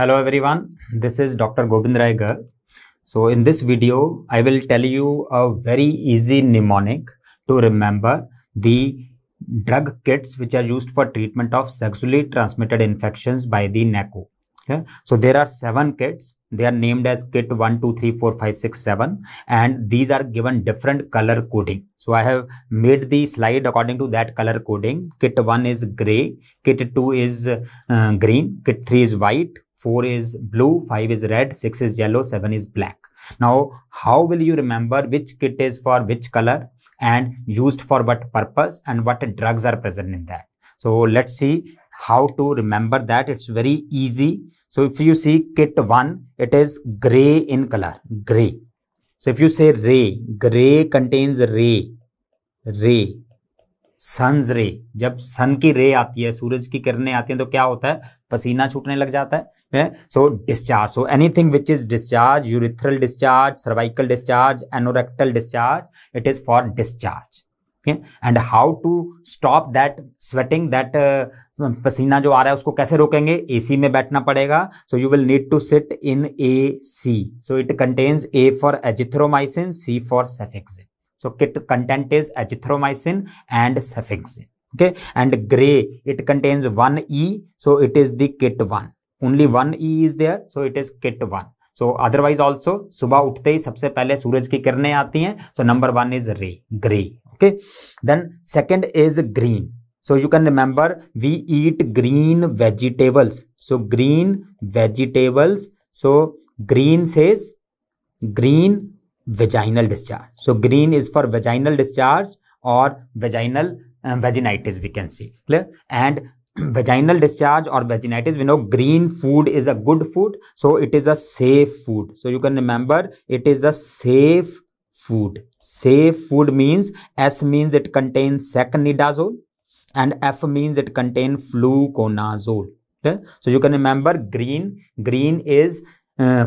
Hello everyone, this is Dr. Gobind Rai Garg. So in this video, I will tell you a very easy mnemonic to remember the drug kits which are used for treatment of sexually transmitted infections by the NACO. Okay? So there are 7 kits. They are named as kit 1, 2, 3, 4, 5, 6, 7 and these are given different color coding. So I have made the slide according to that color coding. Kit 1 is grey, kit 2 is green, kit 3 is white, 4 is blue, 5 is red, 6 is yellow, 7 is black. Now, how will you remember which kit is for which color and used for what purpose and what drugs are present in that? So, let's see how to remember that. It's very easy. So, if you see kit 1, it is grey in color, grey. So, if you say ray, grey contains ray, ray. Sun's ray, जब सन की रे आती है, सूरज की किरणें आती हैं तो क्या होता है, पसीना छूटने लग जाता है. So discharge, so anything which is discharge, urethral discharge, cervical discharge, anorectal discharge, it is for discharge. And how to stop that sweating, that पसीना जो आ रहा है उसको कैसे रोकेंगे, एसी में बैठना पड़ेगा. So you will need to sit in AC. So it contains A for azithromycin, C for सेफेक्सिन. So kit content is azithromycin and cefixime. Okay, and grey, it contains 1E, so it is the kit 1. Only 1E is there, so it is kit 1. So otherwise also, subah uthte hi sabse pehle suraj ki kirne aati hain. So number 1 is ray, grey. Okay, then second is green. So you can remember we eat green vegetables. So green vegetables. So green says green vaginal discharge. So green is for vaginal discharge or vaginal vaginitis, we can see. Clear? And vaginal discharge or vaginitis, we know green food is a good food. So it is a safe food. So you can remember it is a safe food. Safe food means S means it contains secnidazole and F means it contains fluconazole. Clear? So you can remember green. Green is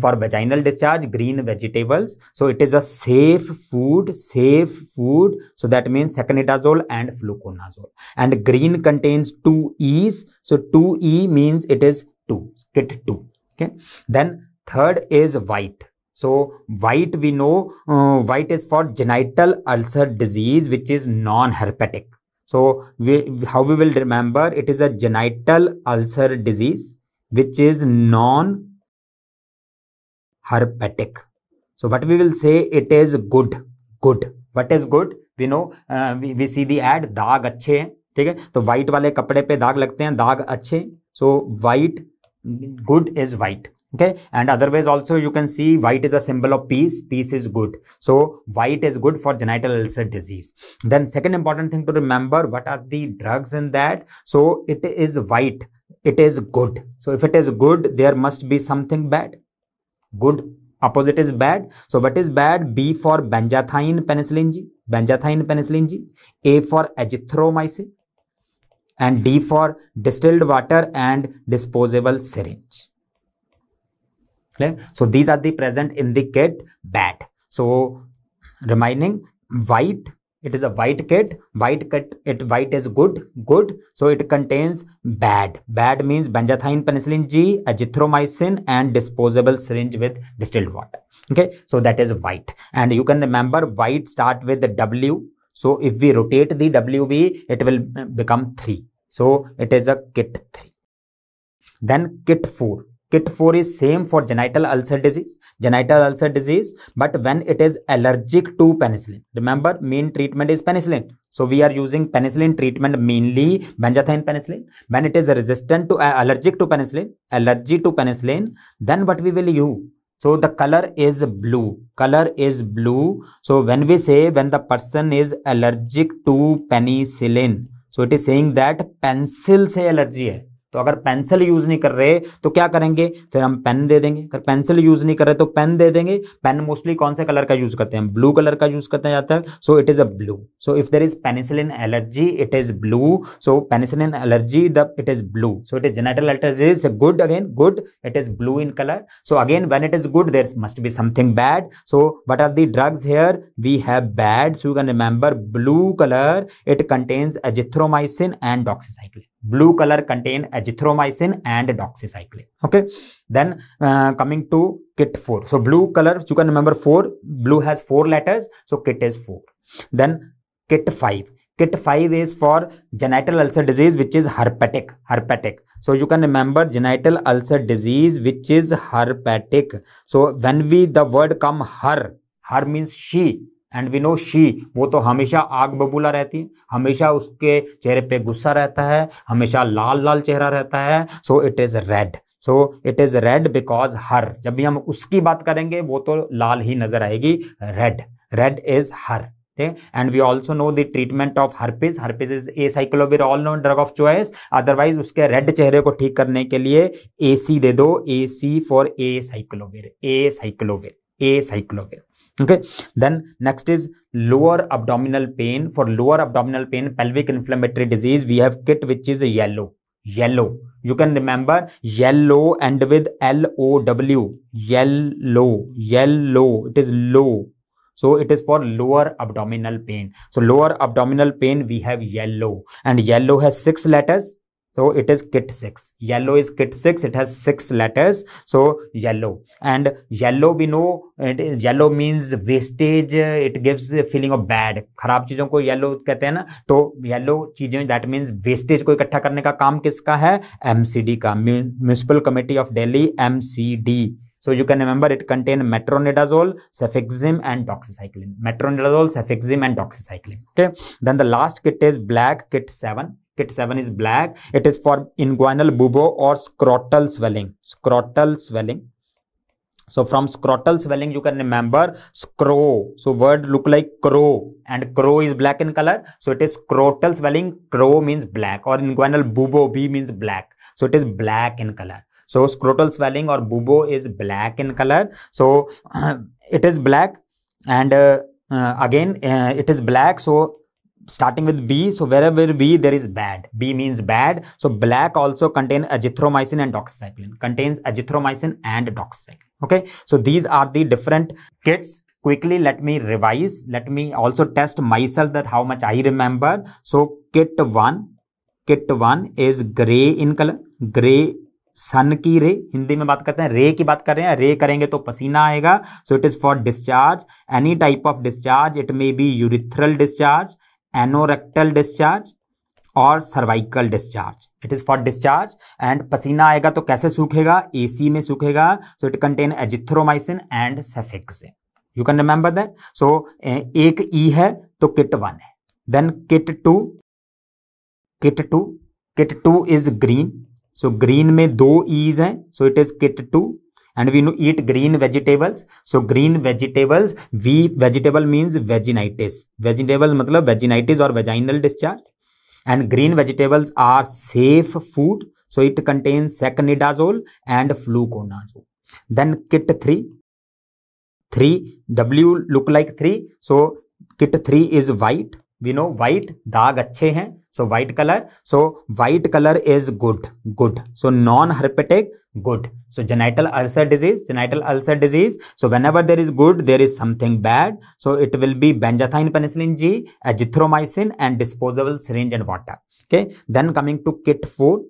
for vaginal discharge, green vegetables. So it is a safe food, safe food. So that means secnidazole and fluconazole. And green contains 2 E's. So 2E means it is 2, kit 2. Okay. Then third is white. So white we know, white is for genital ulcer disease, which is non-herpetic. So how we will remember, it is a genital ulcer disease, which is non-herpetic. Herpetic. So what we will say, it is good. Good. What is good? We know, we see the ad, daag achhe hai. Okay? So white wale kapde pe daag lagte hain, daag achhe. So white, good is white. Okay. And otherwise also you can see white is a symbol of peace. Peace is good. So white is good for genital ulcer disease. Then second important thing to remember, what are the drugs in that? So it is white. It is good. So if it is good, there must be something bad. Good opposite is bad. So what is bad? B for benzathine penicillin G, benzathine penicillin G, A for azithromycin, and D for distilled water and disposable syringe. So these are the present in the kit bad. So remaining white, it is a white kit. White kit, white is good, good. So it contains bad. Bad means benzathine penicillin G, azithromycin and disposable syringe with distilled water. Okay, so that is white. And you can remember white start with the W. So if we rotate the WB, it will become 3. So it is a kit 3. Then kit 4. Kit 4 is same for genital ulcer disease, but when it is allergic to penicillin. Remember, main treatment is penicillin. So we are using penicillin treatment mainly, benzathine penicillin. When it is resistant to, allergic to penicillin, then what we will use? So the color is blue, color is blue. So when we say, when the person is allergic to penicillin, so it is saying that pencil se allergy hai. तो अगर pencil use नहीं कर रहे तो क्या करेंगे, फिर हम पेन दे देंगे. अगर पेंसिल यूज नहीं कर रहे तो पेन दे देंगे. पेन मोस्टली कौन से कलर का यूज करते हैं, ब्लू कलर का यूज करते जाता है. So it is a blue. So if there is penicillin allergy, it is blue. So penicillin allergy, the it is blue. So it is genital ulcer is good, again good, it is blue in colour. So again when it is good there must be something bad. So what are the drugs here, we have bad. So you can remember blue colour, it contains azithromycin and doxycycline. Blue color contain azithromycin and doxycycline. Okay. Then coming to kit 4. So blue color, you can remember 4. Blue has 4 letters. So kit is 4. Then kit 5. Kit 5 is for genital ulcer disease, which is herpetic. So you can remember genital ulcer disease, which is herpetic. So when the word come her means she. And we know she, वो तो हमेशा आग बबूला रहती है, हमेशा उसके चेहरे पे गुस्सा रहता है, हमेशा लाल लाल चेहरा रहता है. So it is red. Because her. जब भी हम उसकी बात करेंगे वो तो लाल ही नजर आएगी. Red. Red is her. Okay? And we also know the treatment of herpes. Herpes is acyclovir, known drug of choice. Otherwise उसके रेड चेहरे को ठीक करने के लिए AC दे दो. AC for acyclovir. Okay. Then next is lower abdominal pain. For lower abdominal pain, pelvic inflammatory disease, we have kit which is yellow. You can remember yellow and with L-O-W. Yellow. It is low. So it is for lower abdominal pain. So lower abdominal pain, we have yellow. And yellow has 6 letters. So it is kit 6. Yellow is kit 6. It has 6 letters. So yellow. And yellow we know, yellow means wastage. It gives a feeling of bad. खराब चीजों को yellow कहते हैं ना. तो yellow चीजें, that means wastage को इकट्ठा करने का काम किसका है? MCD का. Municipal Committee of Delhi, MCD. So you can remember it contain metronidazole, cefixime and doxycycline. Metronidazole, cefixime and doxycycline. Okay. Then the last kit is black, kit 7. Kit 7 is black. It is for inguinal bubo or scrotal swelling. So from scrotal swelling you can remember scro. So word look like crow and crow is black in color. So it is scrotal swelling. Crow means black or inguinal bubo. B means black. So it is black in color. So scrotal swelling or bubo is black in color. So it is black and again it is black. So starting with B, so wherever B there is bad. B means bad. So black also contains azithromycin and doxycycline. Okay. So these are the different kits. Quickly, let me revise. Let me also test myself that how much I remember. So kit 1 is grey in color. Grey, sun ki ray. Hindi में बात करते हैं. Ray की बात कर रहे हैं. Ray करेंगे तो पसीना आएगा. So it is for discharge. Any type of discharge. It may be urethral discharge, anorectal discharge और cervical discharge. It is for discharge and पसीना आएगा तो कैसे सूखेगा? AC में सूखेगा. So it contain azithromycin and cefixime. You can remember that. So एक E है तो kit 1 है. Then kit 2 is green. So green में 2 E's हैं. So it is kit 2. And we eat green vegetables. So green vegetables, V vegetable means vaginitis. Vegetable matlab vaginitis or vaginal discharge. And green vegetables are safe food. So it contains saconidazole and fluconazole. Then kit 3. 3, W look like 3. So kit 3 is white. We know white, daag achhe hain. So white color. So white color is good. So non-herpetic, good. So genital ulcer disease. So whenever there is good, there is something bad. So it will be benzathine penicillin G, azithromycin and disposable syringe and water. Okay. Then coming to kit 4.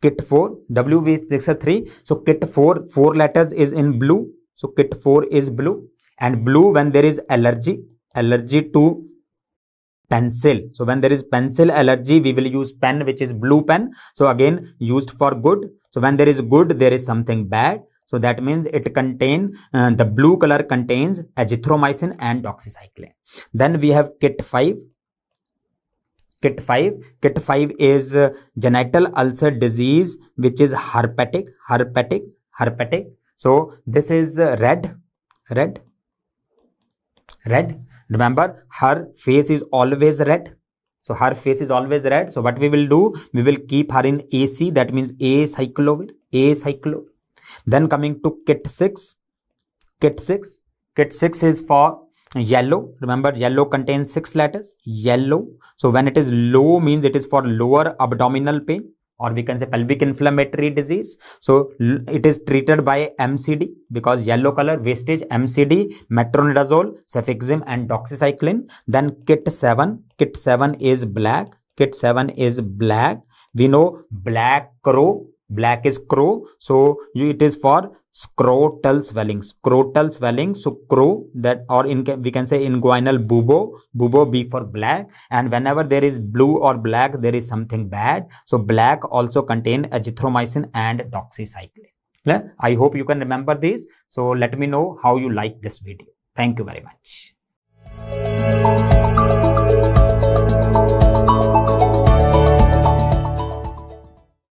Kit 4, W6 3. So kit 4, 4 letters is in blue. So kit 4 is blue. And blue when there is allergy. Allergy to pencil. So when there is pencil allergy, we will use pen, which is blue pen. So again, used for good. So when there is good, there is something bad. So that means it contains, the blue color contains azithromycin and doxycycline. Then we have kit 5. Kit 5 is genital ulcer disease, which is herpetic. So this is red. Remember, her face is always red. So her face is always red. So what we will do, we will keep her in AC. That means acyclovir. Then coming to kit 6. Kit 6 is for yellow. Remember, yellow contains 6 letters. So when it is low means it is for lower abdominal pain. Or we can say pelvic inflammatory disease. So it is treated by MCD because yellow color wastage, MCD, metronidazole, cefixime and doxycycline. Then kit 7 is black. kit 7 is black. We know black crow, black is crow, so it is for scrotal swelling, scrotal swelling. So crow, that, or in, we can say inguinal bubo, bubo B for black. And whenever there is blue or black, there is something bad. So black also contain azithromycin and doxycycline. I hope you can remember these. So let me know how you like this video. Thank you very much.